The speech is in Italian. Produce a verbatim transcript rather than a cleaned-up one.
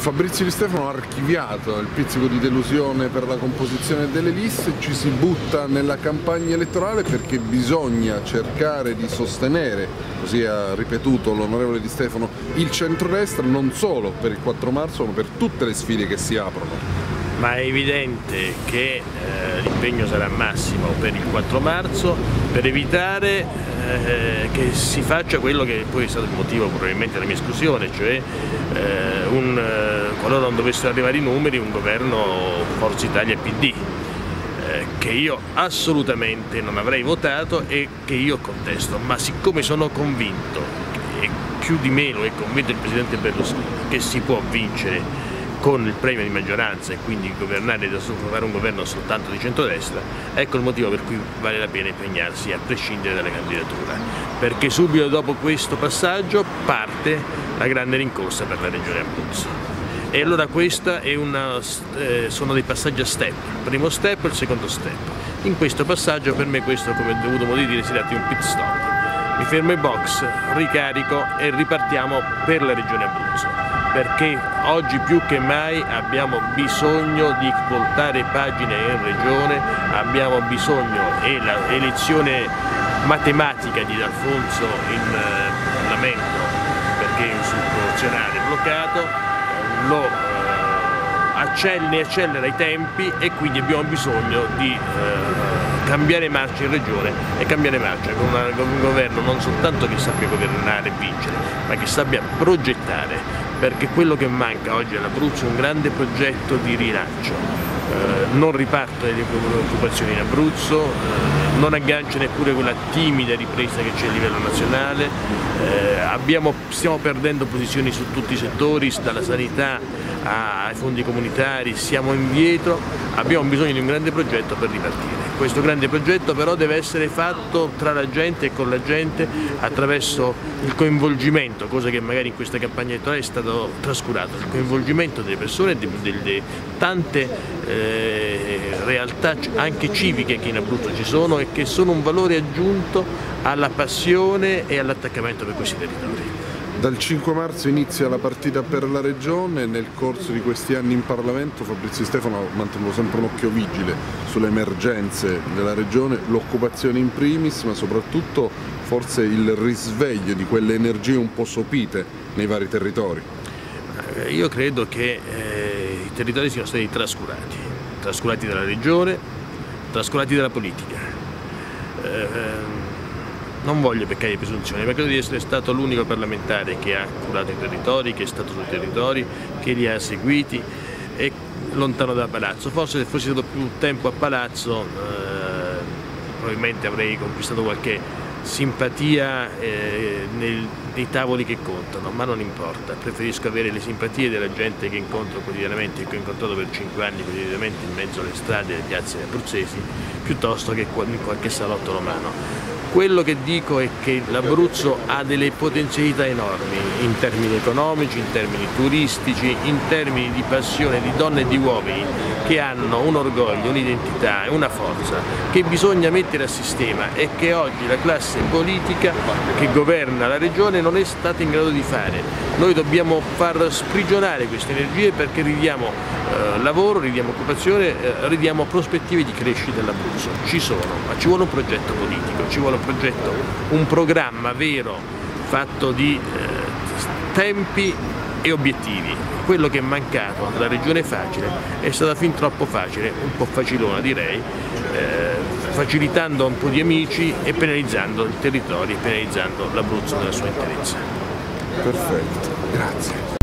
Fabrizio Di Stefano ha archiviato il pizzico di delusione per la composizione delle liste, ci si butta nella campagna elettorale perché bisogna cercare di sostenere, così ha ripetuto l'onorevole Di Stefano, il centrodestra non solo per il quattro marzo ma per tutte le sfide che si aprono. Ma è evidente che eh, l'impegno sarà massimo per il quattro marzo per evitare eh, che si faccia quello che poi è stato il motivo probabilmente della mia esclusione, cioè eh, un, eh, qualora non dovessero arrivare i numeri, un governo Forza Italia P D eh, che io assolutamente non avrei votato e che io contesto, ma siccome sono convinto, e più di me lo è convinto il Presidente Berlusconi, che si può vincere con il premio di maggioranza e quindi governare da fare un governo soltanto di centrodestra, ecco il motivo per cui vale la pena impegnarsi a prescindere dalla candidatura, perché subito dopo questo passaggio parte la grande rincorsa per la regione Abruzzo. E allora questa è una, eh, sono dei passaggi a step, il primo step e il secondo step. In questo passaggio per me questo, come ho dovuto modo di dire, si tratta di un pit stop. Mi fermo ai box, ricarico e ripartiamo per la regione Abruzzo. Perché oggi più che mai abbiamo bisogno di voltare pagine in regione, abbiamo bisogno, e l'elezione matematica di D'Alfonso in Parlamento, perché è un proporzionale bloccato, lo accelera i tempi e quindi abbiamo bisogno di cambiare marcia in regione e cambiare marcia con un governo non soltanto che sappia governare e vincere, ma che sappia progettare. Perché quello che manca oggi all'Abruzzo è un grande progetto di rilancio, eh, non riparto delle occupazioni in Abruzzo, eh, non aggancia neppure quella timida ripresa che c'è a livello nazionale, eh, abbiamo, stiamo perdendo posizioni su tutti i settori, dalla sanità ai fondi comunitari, siamo indietro, abbiamo bisogno di un grande progetto per ripartire. Questo grande progetto però deve essere fatto tra la gente e con la gente attraverso il coinvolgimento, cosa che magari in questa campagna elettorale è stato trascurato, il coinvolgimento delle persone e delle tante eh, realtà anche civiche che in Abruzzo ci sono e che sono un valore aggiunto alla passione e all'attaccamento per questi territori. Dal cinque marzo inizia la partita per la regione, nel corso di questi anni in Parlamento Fabrizio Stefano ha mantenuto sempre un occhio vigile sulle emergenze della regione, l'occupazione in primis, ma soprattutto forse il risveglio di quelle energie un po' sopite nei vari territori. Io credo che eh, i territori siano stati trascurati, trascurati dalla regione, trascurati dalla politica. Eh, Non voglio peccare di presunzione, ma credo di essere stato l'unico parlamentare che ha curato i territori, che è stato sui territori, che li ha seguiti e lontano da Palazzo. Forse se fossi stato più tempo a Palazzo eh, probabilmente avrei conquistato qualche simpatia eh, nel, nei tavoli che contano, ma non importa, preferisco avere le simpatie della gente che incontro quotidianamente e che ho incontrato per cinque anni quotidianamente in mezzo alle strade e alle piazze abruzzesi, piuttosto che in qualche salotto romano. Quello che dico è che l'Abruzzo ha delle potenzialità enormi in termini economici, in termini turistici, in termini di passione di donne e di uomini che hanno un orgoglio, un'identità e una forza che bisogna mettere a sistema e che oggi la classe politica che governa la regione non è stata in grado di fare. Noi dobbiamo far sprigionare queste energie perché ridiamo eh, lavoro, ridiamo occupazione, eh, ridiamo prospettive di crescita all'Abruzzo. Ci sono, ma ci vuole un progetto politico, ci vuole un progetto, un programma vero fatto di eh, tempi e obiettivi. Quello che è mancato alla regione facile è stata fin troppo facile, un po' facilona direi, eh, facilitando un po' di amici e penalizzando il territorio e penalizzando l'Abruzzo nella sua interezza. Perfetto, grazie.